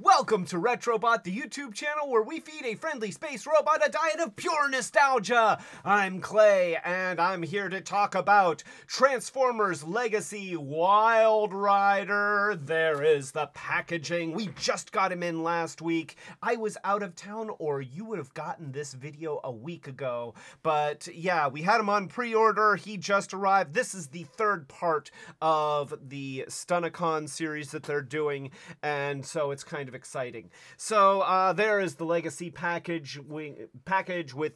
Welcome to RetroBot, the YouTube channel where we feed a friendly space robot a diet of pure nostalgia. I'm Clay, and I'm here to talk about Transformers Legacy Wildrider. There is the packaging. We just got him in last week. I was out of town, or you would have gotten this video a week ago. But yeah, we had him on pre-order. He just arrived. This is the third part of the Stunticon series that they're doing, and so it's kind of exciting. So there is the Legacy package with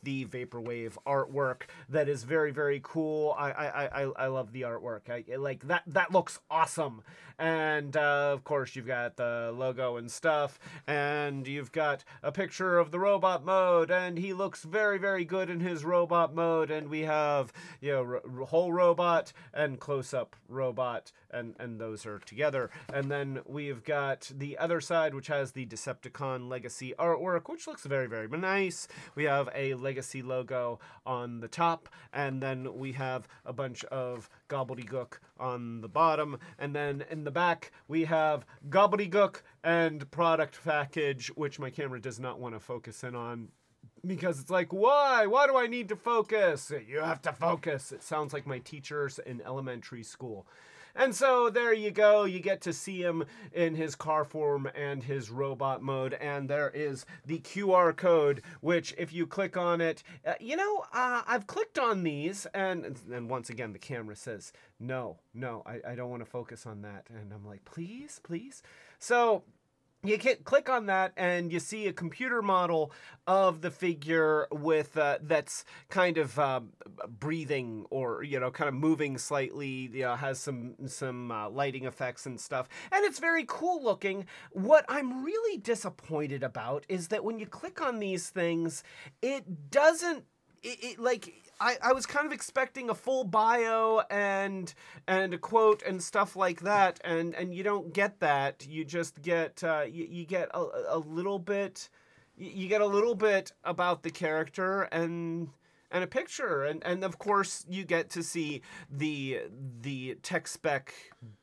the Vaporwave artwork that is very, very cool. I love the artwork. I like that looks awesome. And of course you've got the logo and stuff, and you've got a picture of the robot mode, and he looks very, very good in his robot mode. And we have, you know, whole robot and close-up robot, and those are together. And then we've got the other side, which has the Decepticon Legacy artwork, which looks very, very nice. We have a Legacy logo on the top, and then we have a bunch of gobbledygook on the bottom, and then in the back we have gobbledygook and product package, which my camera does not want to focus in on because it's like, why do I need to focus? You have to focus. It sounds like my teachers in elementary school. And so there you go. You get to see him in his car form and his robot mode. And there is the QR code, which if you click on it, you know, I've clicked on these. And once again, the camera says, no, I don't want to focus on that. And I'm like, please. So you click on that, and you see a computer model of the figure with that's kind of breathing, or you know, kind of moving slightly. You know, has some lighting effects and stuff, and it's very cool looking. What I'm really disappointed about is that when you click on these things, it doesn't. It like. I was kind of expecting a full bio and a quote and stuff like that, and you don't get that. You just get you get a little bit, you get a little bit about the character and a picture, and of course you get to see the tech spec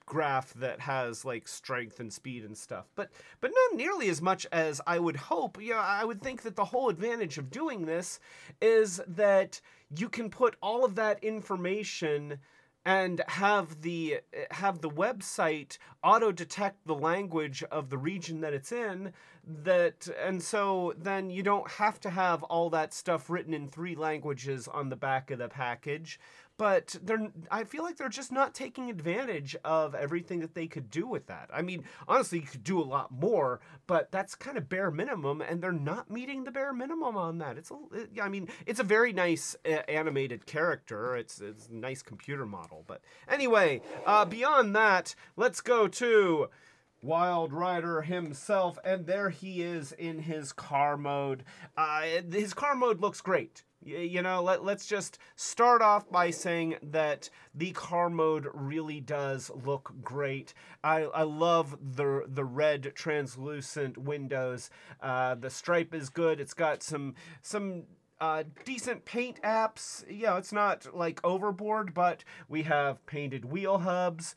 graph that has like strength and speed and stuff, but not nearly as much as I would hope. You know, I would think that the whole advantage of doing this is that you can put all of that information and have the website auto detect the language of the region that it's in, and so then you don't have to have all that stuff written in 3 languages on the back of the package. But I feel like they're just not taking advantage of everything that they could do with that. I mean, honestly, you could do a lot more, but that's kind of bare minimum, and they're not meeting the bare minimum on that. I mean, it's a very nice animated character. It's a nice computer model. But anyway, beyond that, let's go to Wildrider himself, and there he is in his car mode. His car mode looks great. You know, let's just start off by saying that the car mode really does look great. I love the red translucent windows. The stripe is good. It's got some decent paint apps. You know, it's not like overboard, but we have painted wheel hubs.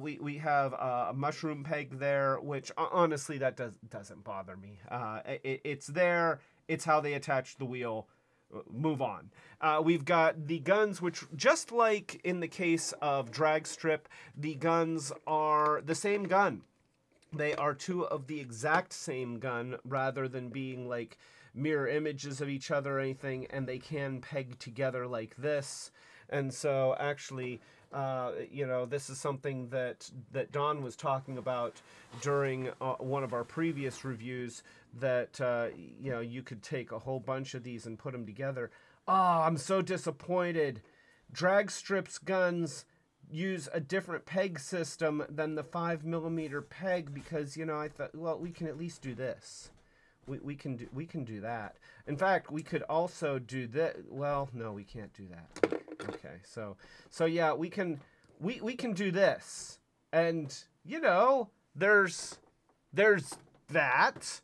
We have a mushroom peg there, which honestly that doesn't bother me. It's there. It's how they attach the wheel. Move on. We've got the guns, which just like in the case of Dragstrip, the guns are the same gun. They are 2 of the exact same gun rather than being like mirror images of each other or anything, and they can peg together like this. And so actually, you know, this is something that Don was talking about during one of our previous reviews, that, you know, you could take a whole bunch of these and put them together. Oh, I'm so disappointed. Dragstrip's guns use a different peg system than the 5mm peg because, you know, I thought, well, we can at least do this. We can do that. In fact, we could also do that. Well, no, we can't do that. Okay, so yeah, we can do this, and you know, there's that's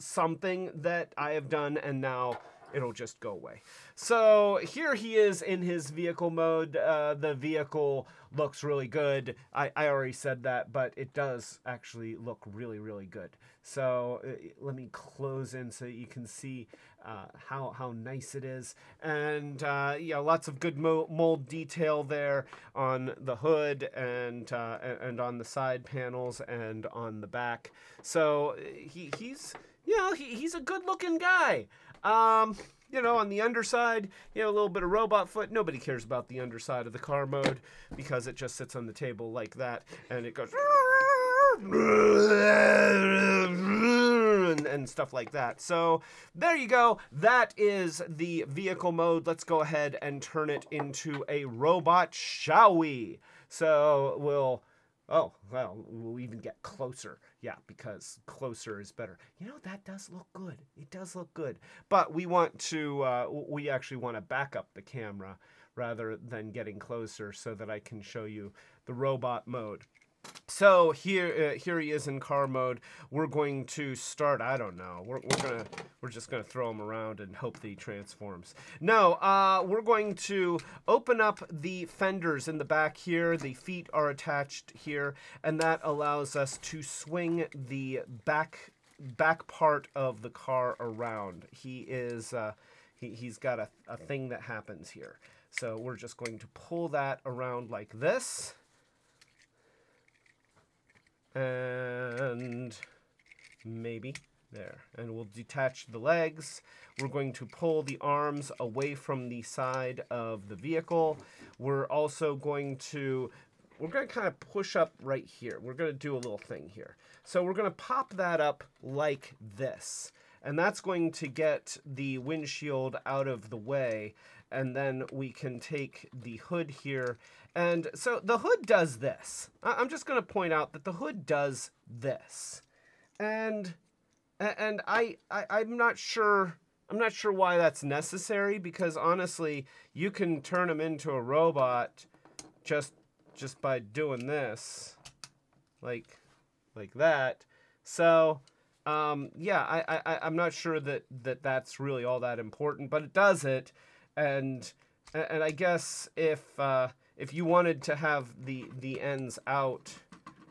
something that I have done, and now it'll just go away. So here he is in his vehicle mode. The vehicle looks really good. I already said that, but it does actually look really, really good. So let me close in so you can see how nice it is. And yeah, lots of good mold detail there on the hood and on the side panels and on the back. So he's, you know, he's a good looking guy. You know, on the underside, you know, a little bit of robot foot. Nobody cares about the underside of the car mode because it just sits on the table like that and it goes and stuff like that. So there you go. That is the vehicle mode. Let's go ahead and turn it into a robot, shall we? So we'll... Oh, well, we'll even get closer. Yeah, because closer is better. You know, that does look good. It does look good. But we want to, we actually want to back up the camera rather than getting closer so that I can show you the robot mode. So here he is in car mode. We're going to start, I don't know, we're just gonna throw him around and hope that he transforms. No, we're going to open up the fenders in the back here. The feet are attached here, and that allows us to swing the back part of the car around. He is he's got a thing that happens here. So we're just going to pull that around like this. And maybe there, and we'll detach the legs. We're going to pull the arms away from the side of the vehicle. We're also going to, we're going to kind of push up right here. We're going to do a little thing here. So we're going to pop that up like this, and that's going to get the windshield out of the way. And then we can take the hood here. And so the hood does this. I'm just going to point out that the hood does this. And I'm not sure why that's necessary, because honestly, you can turn him into a robot just by doing this like that. So yeah, I'm not sure that that's really all that important, but it does it. And I guess if you wanted to have the ends out,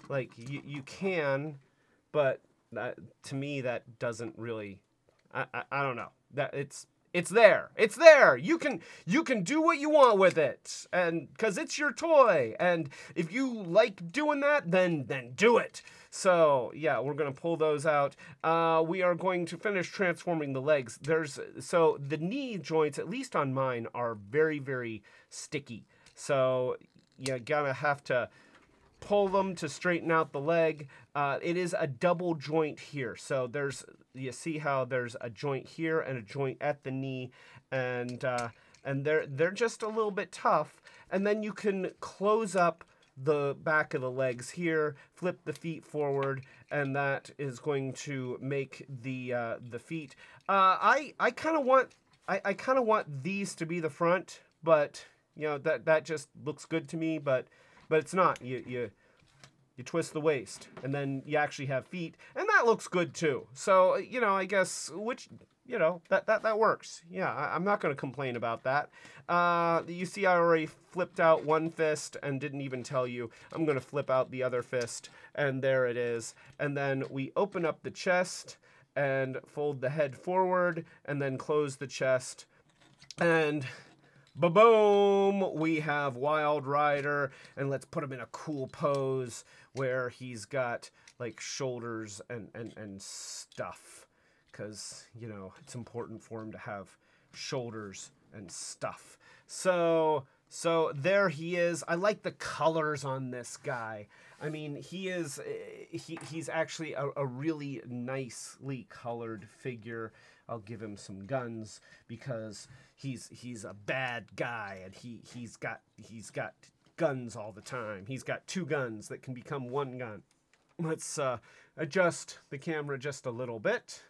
like you can, but that, to me, that doesn't really, I don't know, that it's there. You can do what you want with it, and because it's your toy, and if you like doing that, then do it. So yeah, we're gonna pull those out. We are going to finish transforming the legs. So the knee joints, at least on mine, are very, very sticky. So you're gonna have to pull them to straighten out the leg. It is a double joint here. So you see how there's a joint here and a joint at the knee, and they're just a little bit tough. And then you can close up the back of the legs here, flip the feet forward, and that is going to make the feet. I kind of want these to be the front, but you know that just looks good to me. But it's not. You twist the waist, and then you actually have feet, and that looks good too. So you know, I guess that works. Yeah, I'm not going to complain about that. You see, I already flipped out one fist and didn't even tell you. I'm going to flip out the other fist, and there it is. And then we open up the chest and fold the head forward and then close the chest. And ba-boom! We have Wildrider, and let's put him in a cool pose where he's got, like, shoulders and stuff. Because, you know, it's important for him to have shoulders and stuff. So there he is. I like the colors on this guy. I mean, he's actually a really nicely colored figure. I'll give him some guns because he's a bad guy, and he's got guns all the time. He's got two guns that can become one gun. Let's adjust the camera just a little bit.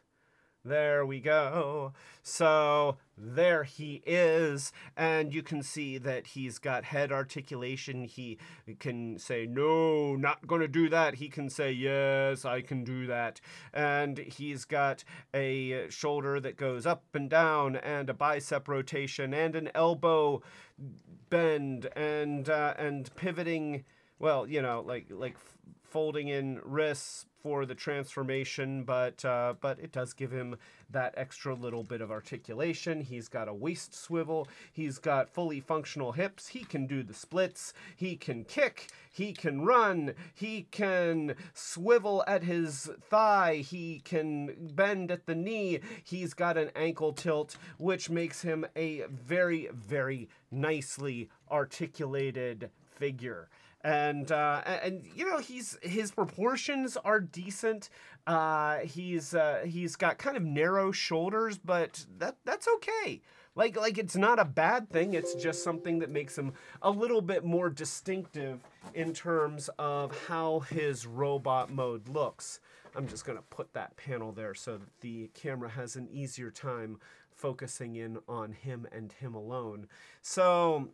There we go. So there he is. And you can see that he's got head articulation. He can say, no, not going to do that. He can say, yes, I can do that. And he's got a shoulder that goes up and down and a bicep rotation and an elbow bend and pivoting. Well, you know, like folding in wrists for the transformation, but it does give him that extra little bit of articulation. He's got a waist swivel. He's got fully functional hips. He can do the splits. He can kick. He can run. He can swivel at his thigh. He can bend at the knee. He's got an ankle tilt, which makes him a very, very nicely articulated figure. And you know, his proportions are decent. He's got kind of narrow shoulders, but that's okay. Like it's not a bad thing. It's just something that makes him a little bit more distinctive in terms of how his robot mode looks. I'm just gonna put that panel there so that the camera has an easier time focusing in on him and him alone. So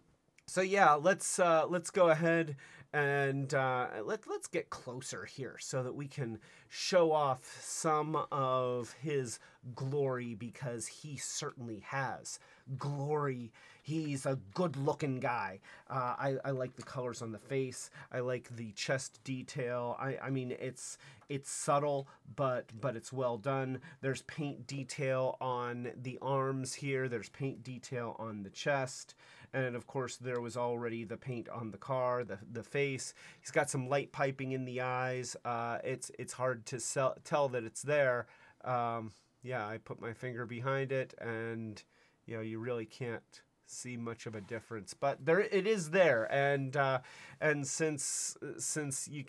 yeah, let's go ahead and let's get closer here so that we can show off some of his glory, because he certainly has glory. He's a good-looking guy. I like the colors on the face. I like the chest detail. I mean, it's subtle, but it's well done. There's paint detail on the arms here. There's paint detail on the chest. And of course, there was already the paint on the car, the face. He's got some light piping in the eyes. It's hard to tell that it's there. Yeah, I put my finger behind it, and you know, you really can't see much of a difference. But there, it is there, and since he.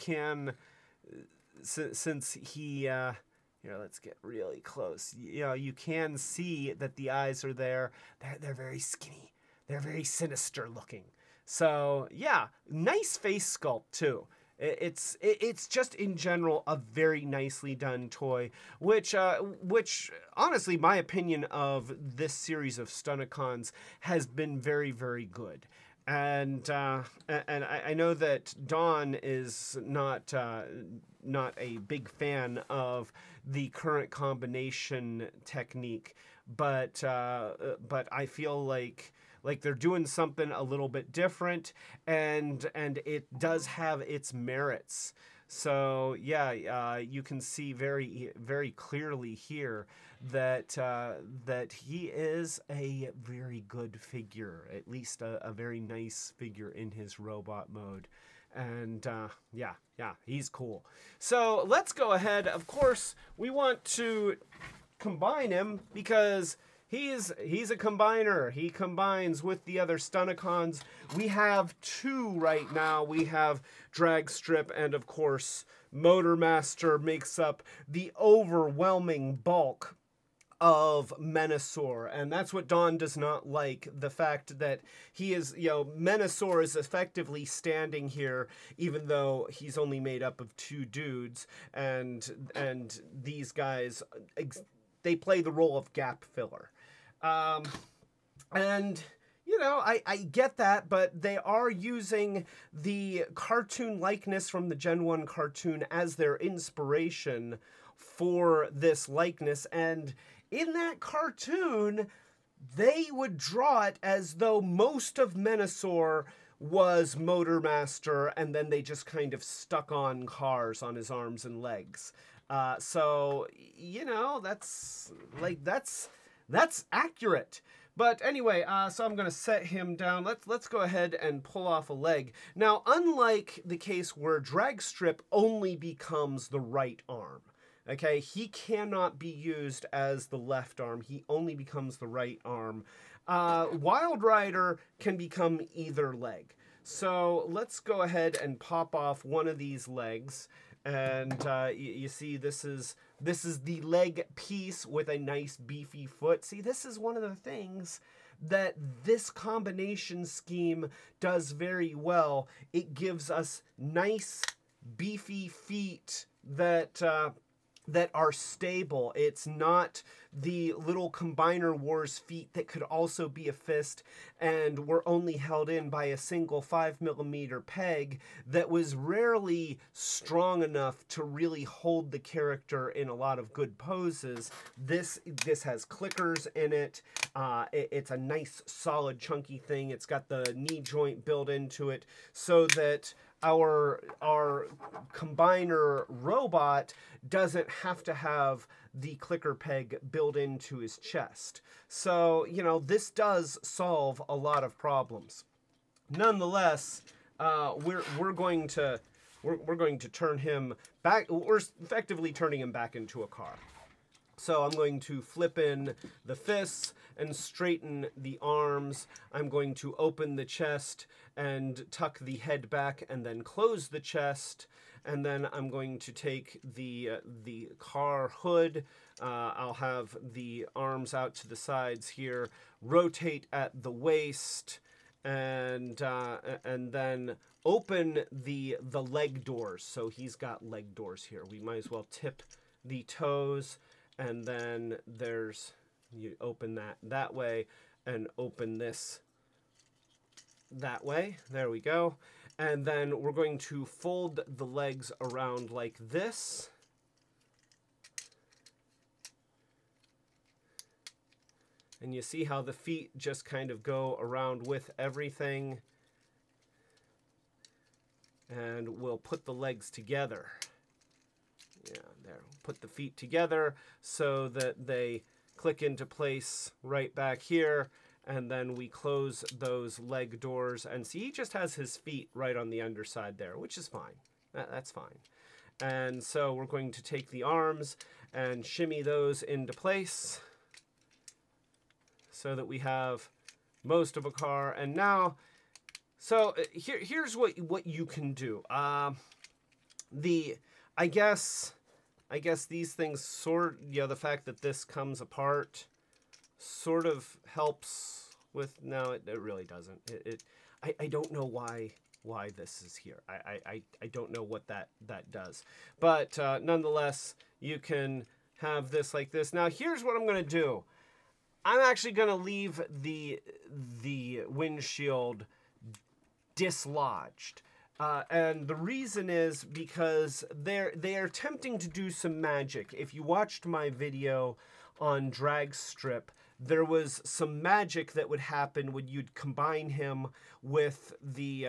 Here, let's get really close. You know, you can see that the eyes are there. They're very skinny. They're very sinister looking. So yeah, nice face sculpt too. It's just in general a very nicely done toy, which honestly, my opinion of this series of Stunticons has been very, very good. And I know that Dawn is not a big fan of the current combination technique, but I feel like they're doing something a little bit different, and it does have its merits. So yeah, you can see very, very clearly here that that he is a very good figure, at least a very nice figure in his robot mode. And yeah, he's cool. So let's go ahead. Of course, we want to combine him because he's a combiner. He combines with the other Stunticons. We have two right now. We have Dragstrip, and of course Motormaster makes up the overwhelming bulk of Menasor, and that's what Dawn does not like, the fact that he is, you know, Menasor is effectively standing here, even though he's only made up of two dudes, and these guys, they play the role of gap filler. And, you know, I get that, but they are using the cartoon likeness from the Gen 1 cartoon as their inspiration for this likeness. And in that cartoon, they would draw it as though most of Menasor was Motormaster, and then they just kind of stuck on cars on his arms and legs. So, you know, that's accurate. But anyway, so I'm going to set him down. Let's go ahead and pull off a leg. Now, unlike the case where Dragstrip only becomes the right arm, okay? He cannot be used as the left arm. He only becomes the right arm. Wildrider can become either leg. So let's go ahead and pop off one of these legs. And you see, this is the leg piece with a nice beefy foot. See, this is one of the things that this combination scheme does very well. It gives us nice beefy feet that that are stable. It's not the little Combiner Wars feet that could also be a fist and were only held in by a single 5mm peg that was rarely strong enough to really hold the character in a lot of good poses. This has clickers in it. It's a nice, solid, chunky thing. It's got the knee joint built into it so that our combiner robot doesn't have to have the clicker peg built into his chest. So, you know, this does solve a lot of problems. Nonetheless, we're going to turn him back. We're effectively turning him back into a car. So I'm going to flip in the fists and straighten the arms. I'm going to open the chest and tuck the head back and then close the chest. And then I'm going to take the car hood. I'll have the arms out to the sides here, rotate at the waist, and then open the leg doors. So he's got leg doors here. We might as well tip the toes. And then there's, you open that way and open this that way. There we go. And then we're going to fold the legs around like this. And you see how the feet just kind of go around with everything. And we'll put the legs together. Yeah, there. Put the feet together so that they click into place right back here. And then we close those leg doors. And see, he just has his feet right on the underside there, which is fine. That's fine. And so we're going to take the arms and shimmy those into place so that we have most of a car. And now, so here's what you can do. I guess these things the fact that this comes apart sort of helps with, no, it really doesn't. I don't know why this is here. I don't know what that does. But nonetheless, you can have this like this. Now here's what I'm gonna do. I'm actually gonna leave the windshield dislodged. And the reason is because they are attempting to do some magic. If you watched my video on Dragstrip, there was some magic that would happen when you'd combine him with the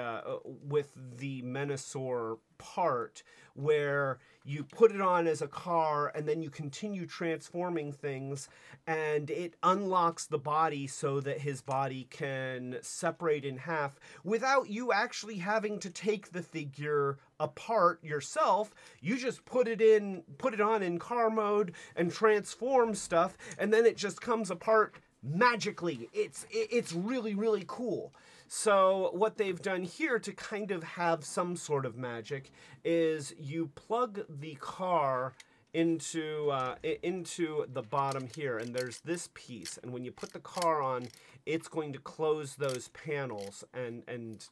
Menasor part, where you put it on as a car and then you continue transforming things, and it unlocks the body so that his body can separate in half without you actually having to take the figure apart yourself. You just put it on in car mode and transform stuff, and then it just comes apart magically. It's really, really cool. So what they've done here to kind of have some sort of magic is you plug the car into the bottom here, and there's this piece. And when you put the car on, it's going to close those panels and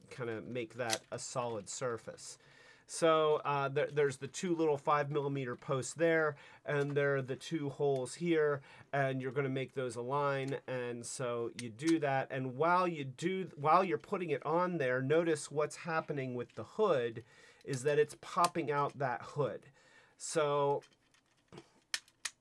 kind of make that a solid surface. So there's the two little 5mm posts there, and there are the two holes here, and you're going to make those align. And so you do that, and while you're putting it on there, notice what's happening with the hood is that it's popping out that hood. So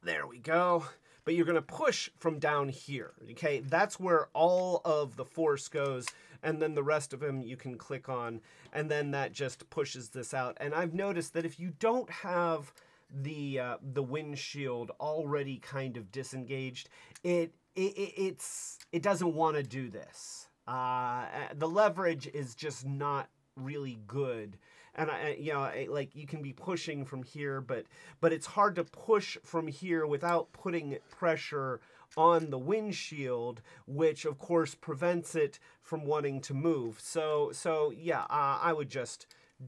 there we go. But you're going to push from down here. Okay, that's where all of the force goes. And then the rest of them you can click on, and then that just pushes this out. And I've noticed that if you don't have the windshield already kind of disengaged, it doesn't want to do this. The leverage is just not really good. And like you can be pushing from here, but it's hard to push from here without putting pressure on the windshield, which of course prevents it from wanting to move. So yeah, I would just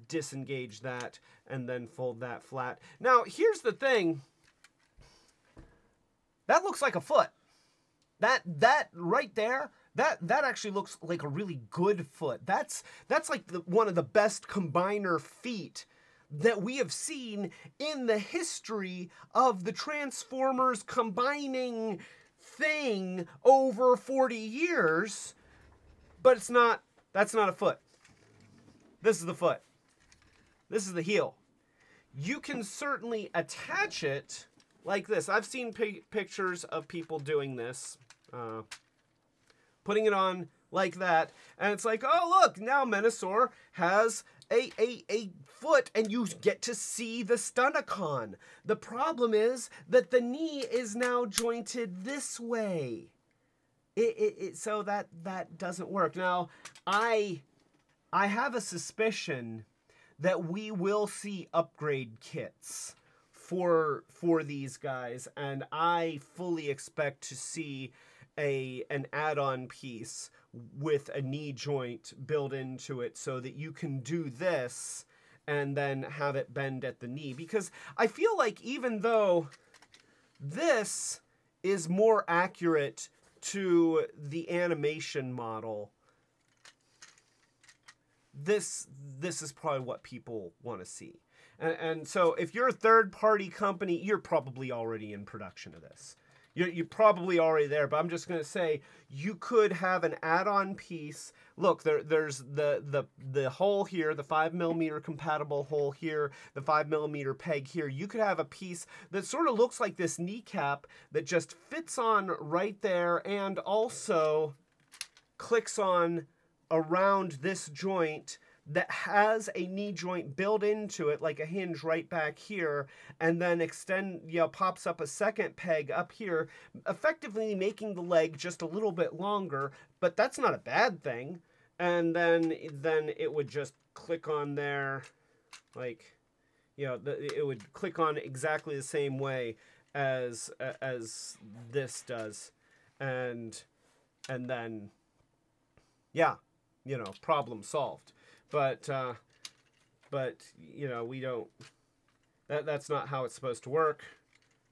disengage that and then fold that flat. Now here's the thing. That looks like a foot. That right there. That actually looks like a really good foot. That's like one of the best combiner feet that we have seen in the history of the Transformers combining thing over 40 years, but it's not, that's not a foot. This is the foot. This is the heel. You can certainly attach it like this. I've seen pictures of people doing this, putting it on like that, and it's like, oh look, now Menasor has a foot, and you get to see the Stunticon. The problem is that the knee is now jointed this way. So that doesn't work. Now, I have a suspicion that we will see upgrade kits for these guys, and I fully expect to see an add-on piece with a knee joint built into it so that you can do this and then have it bend at the knee. Because I feel like even though this is more accurate to the animation model, this is probably what people want to see. And so if you're a third-party company, you're probably already in production of this. You're probably already there, but I'm just going to say you could have an add-on piece. Look, there's the hole here, the 5mm compatible hole here, the 5mm peg here. You could have a piece that sort of looks like this kneecap that just fits on right there and also clicks on around this joint that has a knee joint built into it, like a hinge right back here, and then extend, you know, pops up a second peg up here, effectively making the leg just a little bit longer, but that's not a bad thing. And then it would just click on there, like, you know, it would click on exactly the same way as this does, and then, yeah, you know, problem solved. But you know, we don't, that's not how it's supposed to work.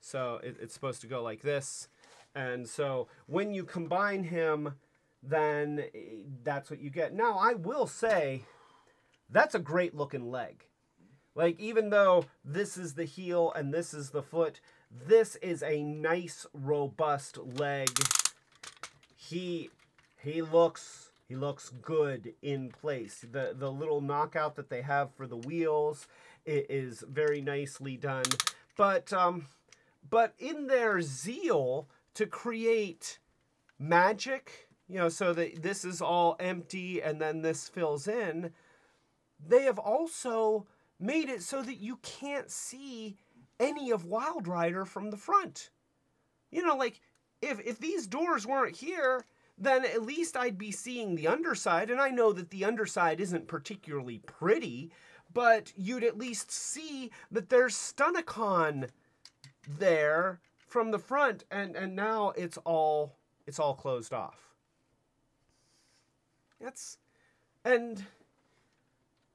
So it's supposed to go like this. And so when you combine him, then that's what you get. Now, I will say that's a great looking leg. Like, even though this is the heel and this is the foot, this is a nice, robust leg. He looks good in place. The little knockout that they have for the wheels is very nicely done. But in their zeal to create magic, you know, so that this is all empty and then this fills in, they have also made it so that you can't see any of Wildrider from the front. You know, like, if these doors weren't here, then at least I'd be seeing the underside, and I know that the underside isn't particularly pretty, but you'd at least see that there's Stunticon there from the front, and now it's all closed off. And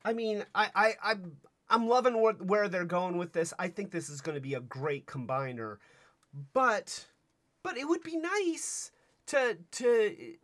I mean, I'm loving where they're going with this. I think this is going to be a great combiner, but it would be nice to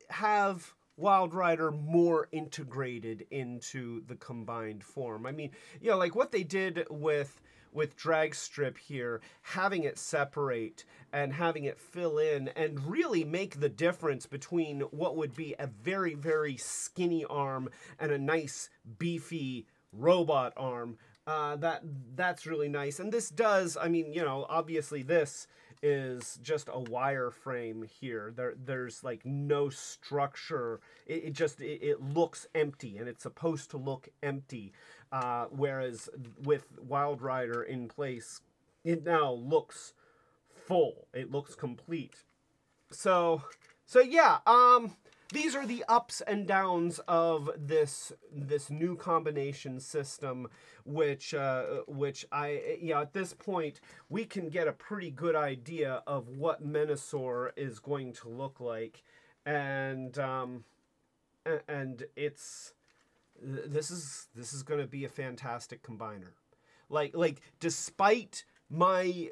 have Wildrider more integrated into the combined form. I mean, you know, like what they did with Dragstrip here, having it separate and having it fill in and really make the difference between what would be a very, very skinny arm and a nice, beefy robot arm. That's really nice. And this does, I mean, you know, obviously this is just a wireframe here. There's like no structure. It just looks empty, and it's supposed to look empty. Whereas with Wildrider in place, it now looks full. It looks complete. So yeah. These are the ups and downs of this new combination system, which you know, at this point we can get a pretty good idea of what Menasor is going to look like, and this is going to be a fantastic combiner. Like despite my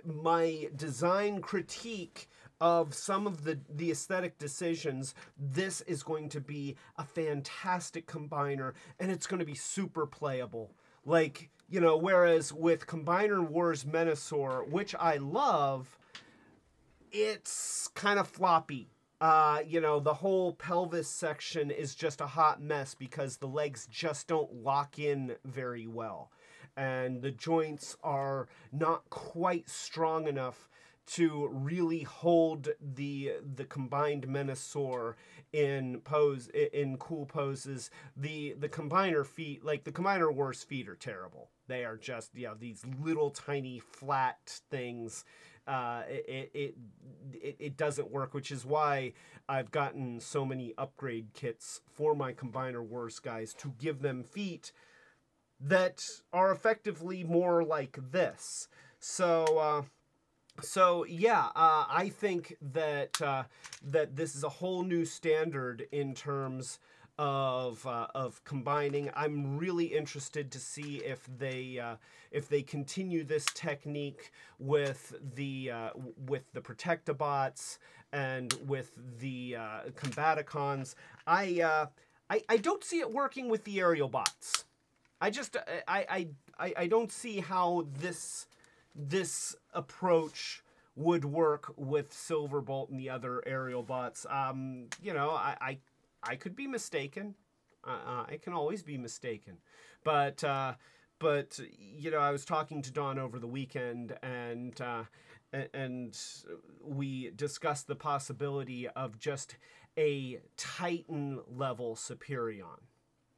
design critique of some of the aesthetic decisions, this is going to be a fantastic combiner, and it's going to be super playable. Like, You know, whereas with Combiner Wars Menasor, which I love, it's kind of floppy. You know, the whole pelvis section is just a hot mess because the legs just don't lock in very well. And the joints are not quite strong enough to really hold the combined Menasor in pose, in cool poses. The combiner feet, like the Combiner Wars feet, are terrible. They are just, you know, these little tiny flat things. It doesn't work, which is why I've gotten so many upgrade kits for my Combiner Wars guys to give them feet that are effectively more like this. So so yeah, I think that that this is a whole new standard in terms of combining. I'm really interested to see if they continue this technique with the Protectabots and with the Combaticons. I don't see it working with the Aerialbots. I just I don't see how this approach would work with Silverbolt and the other Aerialbots. You know, I could be mistaken. I can always be mistaken. But you know, I was talking to Don over the weekend, and we discussed the possibility of just a Titan level Superion,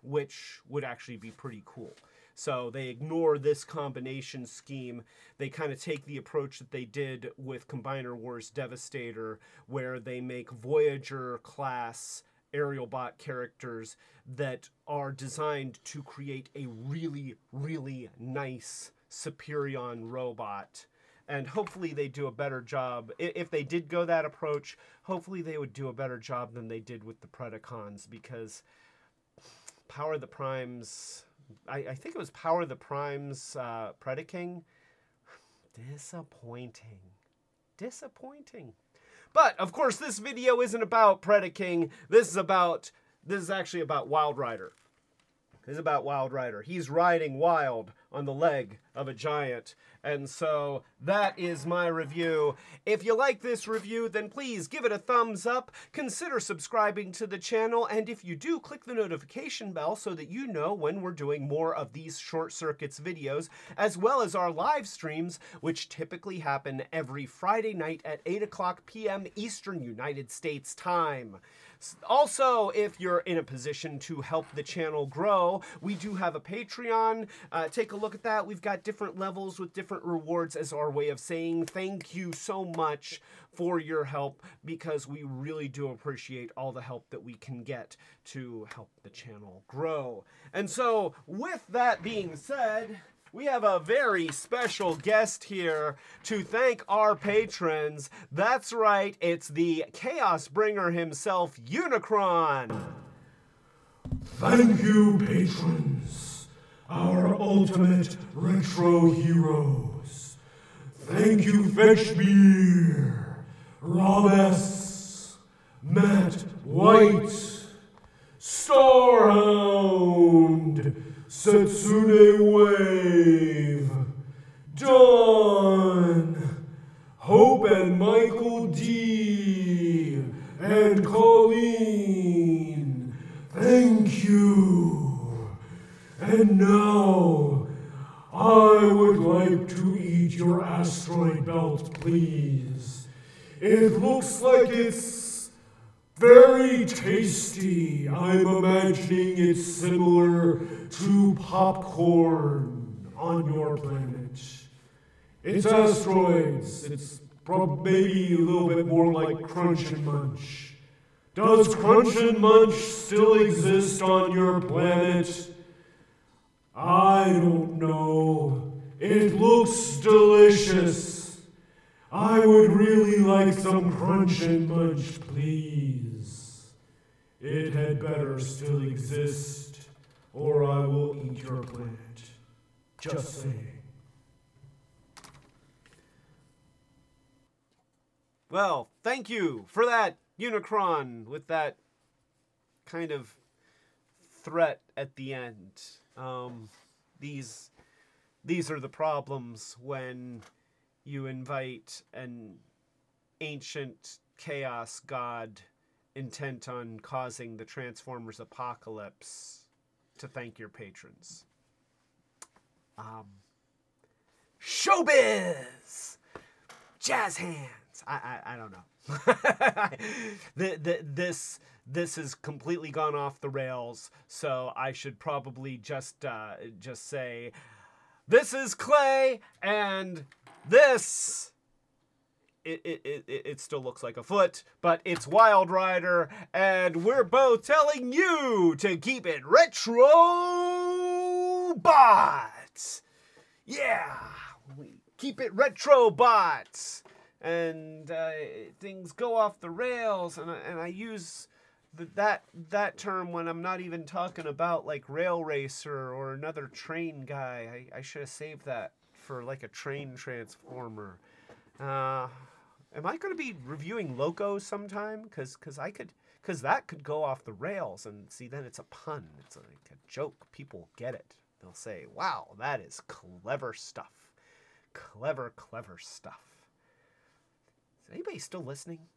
which would actually be pretty cool. So they ignore this combination scheme. They kind of take the approach that they did with Combiner Wars Devastator, where they make Voyager class Aerialbot characters that are designed to create a really, really nice Superion robot. And hopefully they do a better job. If they did go that approach, hopefully they would do a better job than they did with the Predacons, because Power of the Primes, I think it was Power of the Primes Predaking. Disappointing. Disappointing. But of course, this video isn't about Predaking. This is actually about Wildrider. This is about Wildrider. He's riding wild on the leg of a giant. And so that is my review. If you like this review, then please give it a thumbs up. Consider subscribing to the channel. And if you do, click the notification bell so that you know when we're doing more of these Short Circuits videos, as well as our live streams, which typically happen every Friday night at 8:00 p.m. Eastern United States time. Also, if you're in a position to help the channel grow, we do have a Patreon. Take a look at that. We've got different levels with different rewards as our way of saying thank you so much for your help, because we really do appreciate all the help that we can get to help the channel grow. And so with that being said, we have a very special guest here to thank our patrons. That's right, it's the Chaos Bringer himself, Unicron. Thank you, patrons, our ultimate retro heroes. Thank you, Fetchbeer, Robbess, Matt White, Starhound, Setsune Wave, Dawn, Hope and Michael D, and Colleen. Thank you. And now, I would like to eat your asteroid belt, please. It looks like it's very tasty. I'm imagining it's similar to popcorn on your planet. It's asteroids. It's maybe a little bit more like Crunch and Munch. Does Crunch and Munch still exist on your planet? I don't know. It looks delicious. I would really like some Crunch and Munch, please. It had better still exist, or I will eat your planet. Just saying. Well, thank you for that, Unicron, with that kind of threat at the end. These These are the problems when you invite an ancient chaos god intent on causing the Transformers apocalypse to thank your patrons. Showbiz! Jazz hands! I don't know. This has completely gone off the rails, so I should probably just say, this is clay, and this... It still looks like a foot, but it's Wildrider, and we're both telling you to keep it RetroBot! Yeah! We keep it RetroBot! And things go off the rails, and I use that term when I'm not even talking about, like, Rail Racer or another train guy. I should have saved that for, like, a train transformer. Am I going to be reviewing Loco sometime? Because that could go off the rails. And see, then it's a pun. It's like a joke. People get it. They'll say, wow, that is clever stuff. Clever, clever stuff. Is anybody still listening?